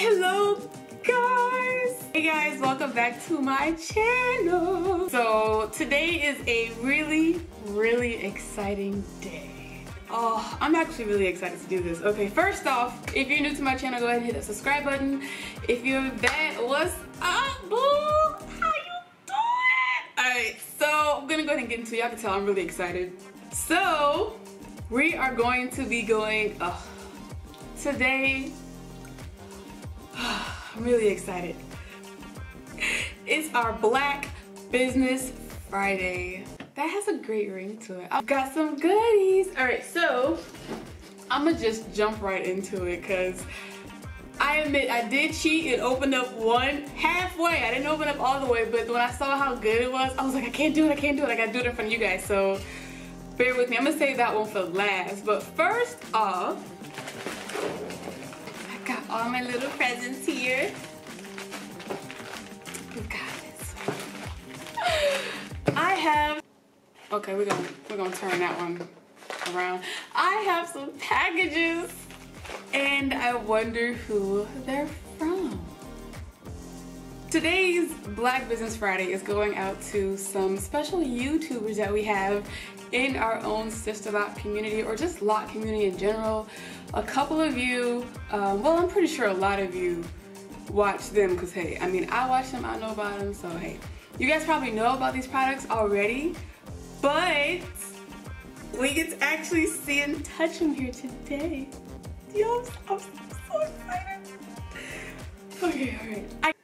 Hello guys! Hey guys, welcome back to my channel. So today is a really exciting day. Oh, I'm actually really excited to do this. Okay, first off, if you're new to my channel, go ahead and hit the subscribe button. If you're a vet, what's up, boo? How you doing? Alright, so I'm gonna go ahead and get into it. Y'all can tell I'm really excited. So, we are going to be going, today, I'm really excited. It's our Black Business Friday. That has a great ring to it. I've got some goodies. All right, so I'm gonna just jump right into it because I admit I did cheat and opened up one halfway. I didn't open up all the way, but when I saw how good it was, I was like, I can't do it, I can't do it. I gotta do it in front of you guys, so bear with me. I'm gonna save that one for last, but first off, I got all my little presents here. You got this one. I have... Okay, we're gonna turn that one around. I have some packages and I wonder who they're from. Today's Black Business Friday is going out to some special YouTubers that we have in our own Sister Lock community, or just Lock community in general. A couple of you, well, I'm pretty sure a lot of you watch them because, hey, I mean, I watch them, I know about them, so hey. You guys probably know about these products already, but we get to actually see and touch them here today. Yo, I'm so excited. Okay, all right.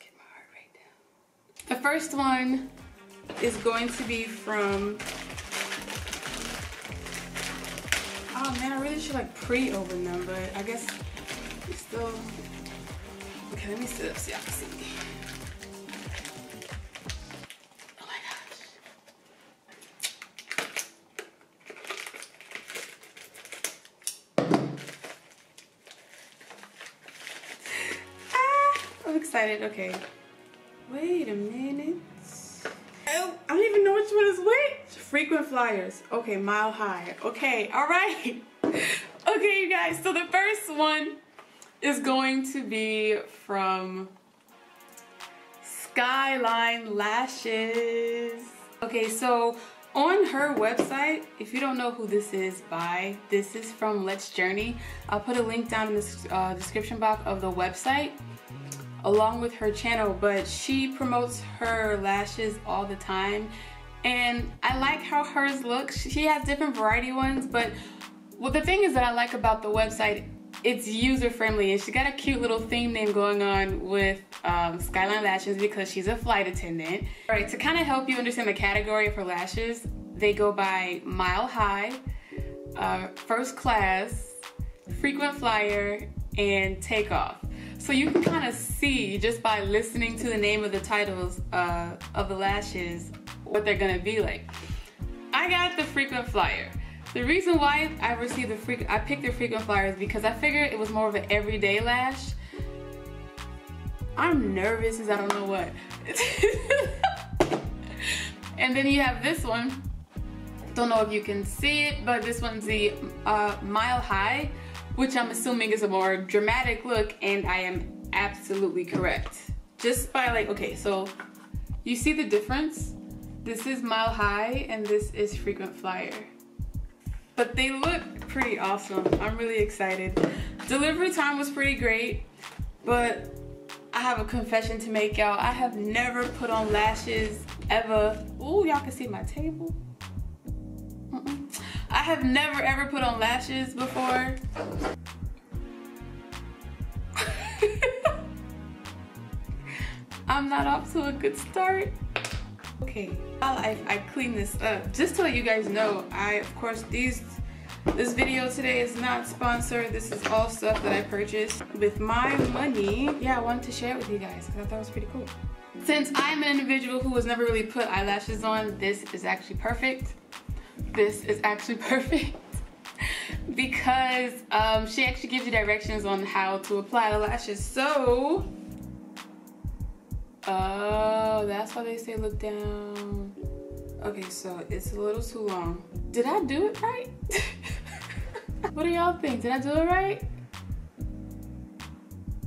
Get my heart rate down. The first one is going to be from... Oh man, I really should like pre-open them, but I guess we still... Okay, let me sit up so y'all can see me. Excited. Okay, wait a minute. I don't even know which one is which. Frequent flyers. Okay, Mile High. Okay, all right. Okay, you guys. So the first one is going to be from Skyline Lashes. Okay, so on her website, if you don't know who this is by, this is from Let's Journey. I'll put a link down in the description box of the website, along with her channel, but she promotes her lashes all the time. And I like how hers looks. She has different variety ones, but well, the thing is that I like about the website, it's user-friendly, and she got a cute little theme name going on with Skyline Lashes because she's a flight attendant. All right, to kind of help you understand the category of her lashes, they go by Mile High, First Class, Frequent Flyer, and Takeoff. So you can kind of see, just by listening to the name of the titles of the lashes, what they're gonna be like. I got the Frequent Flyer. The reason why I received the I picked the Frequent Flyers because I figured it was more of an everyday lash. I'm nervous as I don't know what. And then you have this one. Don't know if you can see it, but this one's the Mile High, which I'm assuming is a more dramatic look, and I am absolutely correct. Just by like, okay, so you see the difference? This is Mile High and this is Frequent Flyer. But they look pretty awesome. I'm really excited. Delivery time was pretty great, but I have a confession to make, y'all. I have never put on lashes ever. Ooh, y'all can see my table. I have never ever put on lashes before. I'm not off to a good start. Okay, while I clean this up, just to let you guys know, this video today is not sponsored. This is all stuff that I purchased with my money. Yeah, I wanted to share it with you guys because I thought it was pretty cool. Since I'm an individual who has never really put eyelashes on, this is actually perfect. This is actually perfect because she actually gives you directions on how to apply the lashes. So, oh, that's why they say look down. Okay, so it's a little too long. Did I do it right? What do y'all think? Did I do it right?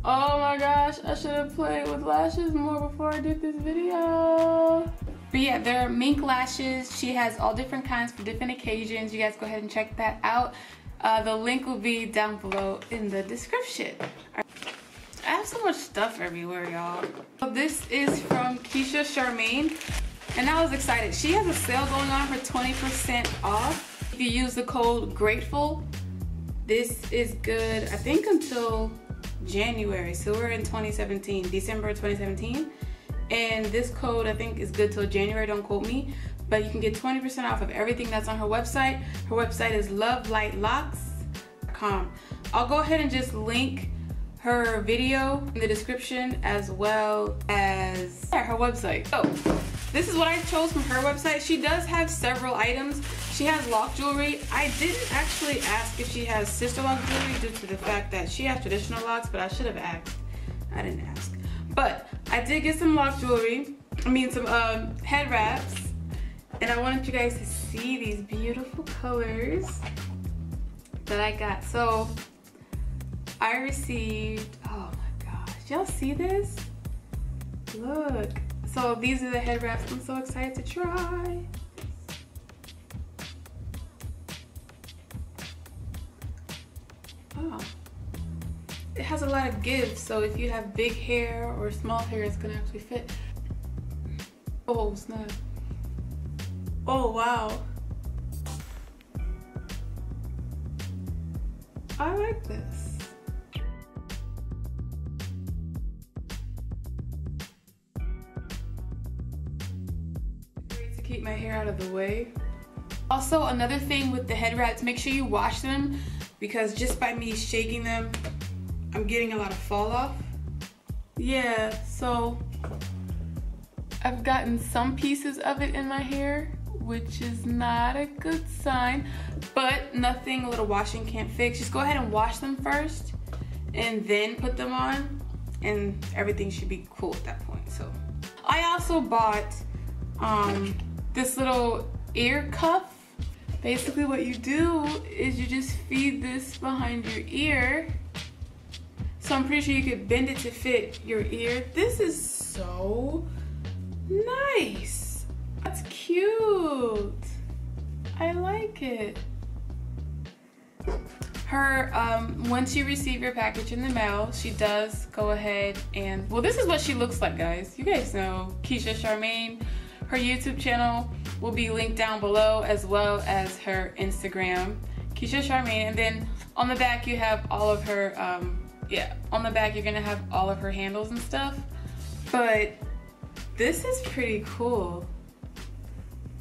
Oh my gosh, I should have played with lashes more before I did this video. But yeah, they're mink lashes. She has all different kinds for different occasions. You guys go ahead and check that out. The link will be down below in the description. I have so much stuff everywhere, y'all. So this is from Keisha Charmaine, and I was excited. She has a sale going on for 20% off. If you use the code GRATEFUL, this is good, I think, until January. So we're in 2017, December 2017. And this code, I think, is good till January, don't quote me. But you can get 20% off of everything that's on her website. Her website is lovelightlocks.com. I'll go ahead and just link her video in the description as well as her website. So this is what I chose from her website. She does have several items. She has lock jewelry. I didn't actually ask if she has sister lock jewelry due to the fact that she has traditional locks, but I should have asked. I didn't ask. But I did get some lock jewelry, some head wraps, and I wanted you guys to see these beautiful colors that I got. So I received, oh my gosh, y'all see this? Look. So these are the head wraps I'm so excited to try. Oh. It has a lot of give, so if you have big hair or small hair, it's gonna actually fit. Oh snap. Oh wow. I like this. Keep my hair out of the way. Also, another thing with the head wraps, make sure you wash them, because just by me shaking them, I'm getting a lot of fall off. Yeah, so I've gotten some pieces of it in my hair, which is not a good sign, but nothing a little washing can't fix. Just go ahead and wash them first and then put them on, and everything should be cool at that point. So I also bought this little ear cuff. Basically what you do is you just feed this behind your ear. So I'm pretty sure you could bend it to fit your ear. This is so nice. That's cute. I like it. Her, once you receive your package in the mail, she does go ahead and, well, this is what she looks like, guys. You guys know Keisha Charmaine. Her YouTube channel will be linked down below, as well as her Instagram, Keisha Charmaine. And then on the back you have all of her, on the back you're gonna have all of her handles and stuff. But this is pretty cool.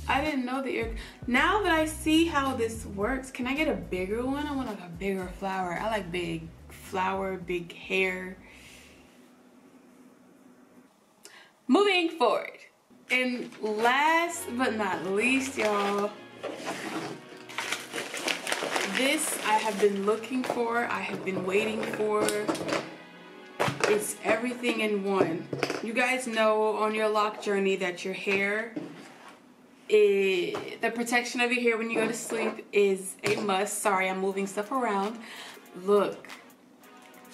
I didn't know the ear. Now that I see how this works, can I get a bigger one? I want like a bigger flower. I like big flower, big hair. Moving forward. And last but not least, y'all, this I have been looking for, I have been waiting for. It's everything in one. You guys know on your Loc journey that your hair, the protection of your hair when you go to sleep is a must. Sorry, I'm moving stuff around. Look,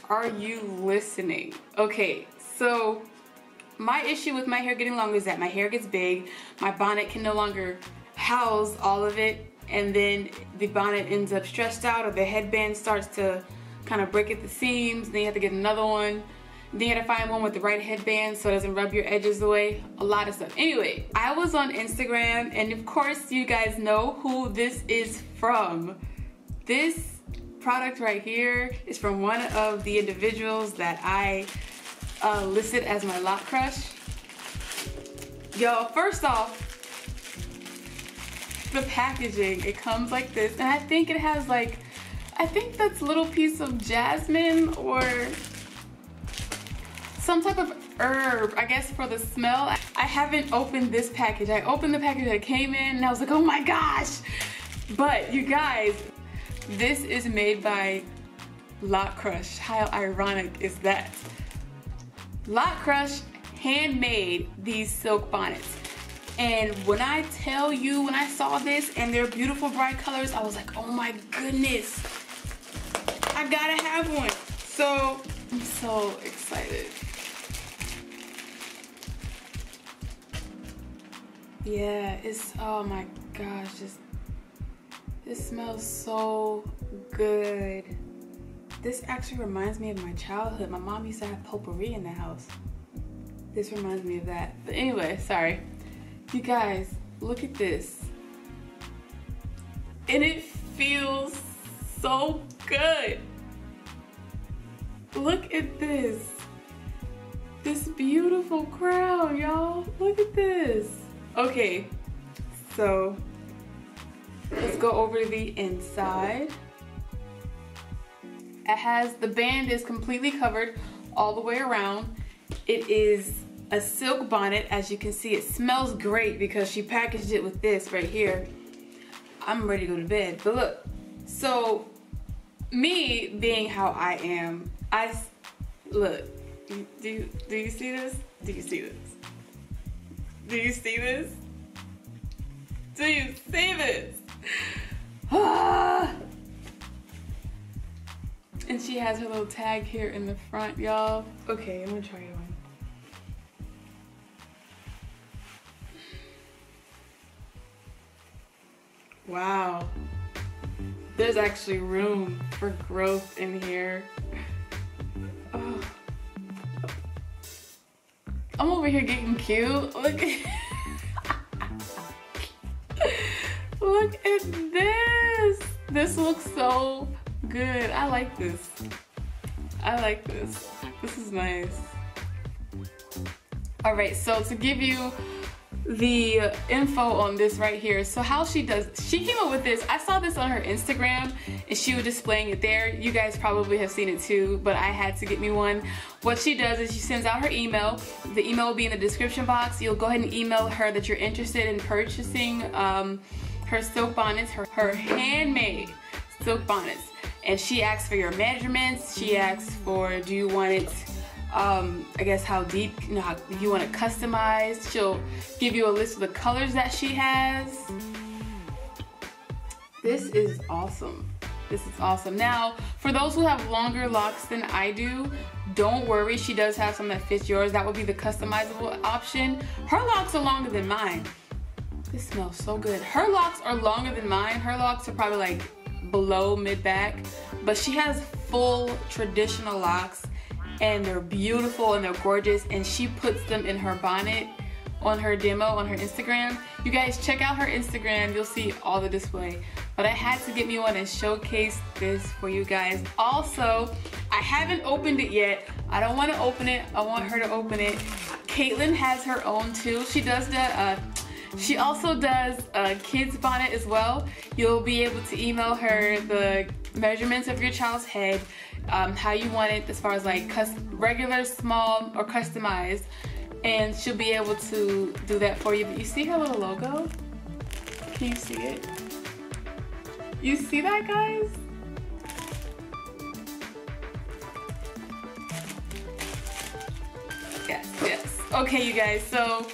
are you listening? Okay, so my issue with my hair getting longer is that my hair gets big, my bonnet can no longer house all of it, and then the bonnet ends up stretched out, or the headband starts to kind of break at the seams, then you have to get another one, then you have to find one with the right headband so it doesn't rub your edges away, a lot of stuff. Anyway, I was on Instagram, and of course you guys know who this is from. This product right here is from one of the individuals that I listed as my Loc Crush. Yo, first off, the packaging, it comes like this, and I think it has like, I think that's a little piece of jasmine or some type of herb, I guess, for the smell. I haven't opened this package. I opened the package that came in and I was like, oh my gosh. But you guys, this is made by Loc Crush. How ironic is that? Loc Crush handmade these silk bonnets, and when I tell you, when I saw this and their beautiful bright colors, I was like, oh my goodness, I gotta have one. So so excited. Yeah, it's, oh my gosh, it smells so good. This actually reminds me of my childhood. My mom used to have potpourri in the house. This reminds me of that. But anyway, sorry. You guys, look at this. And it feels so good. Look at this. This beautiful crown, y'all. Look at this. Okay, so let's go over the inside. It has, the band is completely covered all the way around. It is a silk bonnet. As you can see, it smells great because she packaged it with this right here. I'm ready to go to bed, but look. So me being how I am, I look. Do you see this? Do you see this? Do you see this? Do you see this? Ah! And she has her little tag here in the front, y'all. Okay, I'm gonna try it on. Wow. There's actually room for growth in here. Oh. I'm over here getting cute. Look at look at this. This looks so good. I like this. I like this. This is nice. All right, so to give you the info on this right here. So how she does, she came up with this. I saw this on her Instagram and she was displaying it there. You guys probably have seen it too, but I had to get me one. What she does is she sends out her email. The email will be in the description box. You'll go ahead and email her that you're interested in purchasing her silk bonnets, her handmade silk bonnets. And she asks for your measurements. She asks for, do you want it, I guess how deep, you know, how you want it customized. She'll give you a list of the colors that she has. This is awesome. This is awesome. Now, for those who have longer locks than I do, don't worry. She does have some that fits yours. That would be the customizable option. Her locks are longer than mine. This smells so good. Her locks are longer than mine. Her locks are probably like below mid-back, but she has full traditional locks. And they're beautiful and they're gorgeous, and she puts them in her bonnet on her demo on her Instagram. You guys check out her Instagram, you'll see all the display. But I had to get me one and showcase this for you guys. Also, I haven't opened it yet. I don't want to open it, I want her to open it. Caitlin has her own too. She does that. She also does a kid's bonnet as well. You'll be able to email her the measurements of your child's head, how you want it as far as like regular, small, or customized, and she'll be able to do that for you. But you see her little logo? Can you see it? You see that, guys? Yes, yes. Okay, you guys, so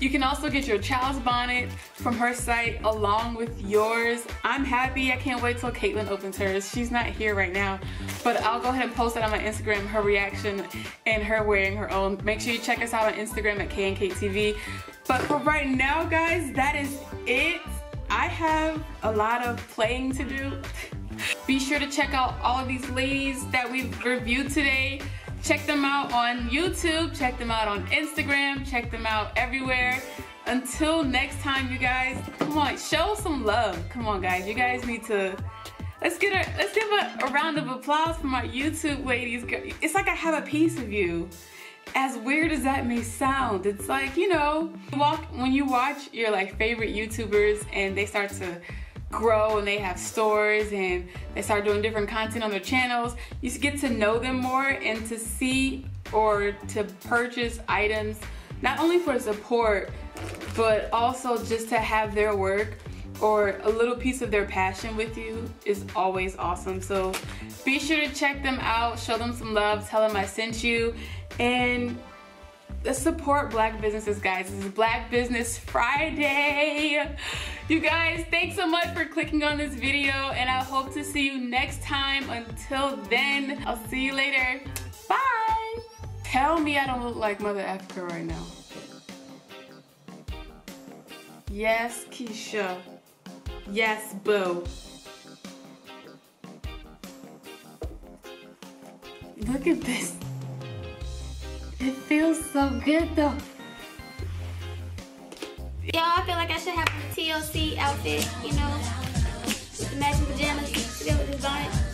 you can also get your child's bonnet from her site along with yours. I'm happy. I can't wait till Caitlin opens hers. She's not here right now, but I'll go ahead and post it on my Instagram, her reaction and her wearing her own. Make sure you check us out on Instagram at KNKTV. But for right now, guys, that is it. I have a lot of playing to do. Be sure to check out all of these ladies that we've reviewed today. Check them out on YouTube, check them out on Instagram, check them out everywhere. Until next time, you guys, come on, show some love. Come on, guys, you guys need to, let's give a round of applause for my YouTube ladies. It's like I have a piece of you. As weird as that may sound, it's like, you know, when you watch your like favorite YouTubers and they start to grow and they have stores and they start doing different content on their channels, you get to know them more and to see or to purchase items not only for support but also just to have their work or a little piece of their passion with you is always awesome. So be sure to check them out, show them some love, tell them I sent you, and let's support Black businesses, guys. This is Black Business Friday. You guys, thanks so much for clicking on this video, and I hope to see you next time. Until then, I'll see you later. Bye. Tell me I don't look like Mother Africa right now. Yes, Keisha. Yes, boo. Look at this. It feels so good though. Y'all, I feel like I should have a TLC outfit, you know, with the matching pajamas, still with this bonnet.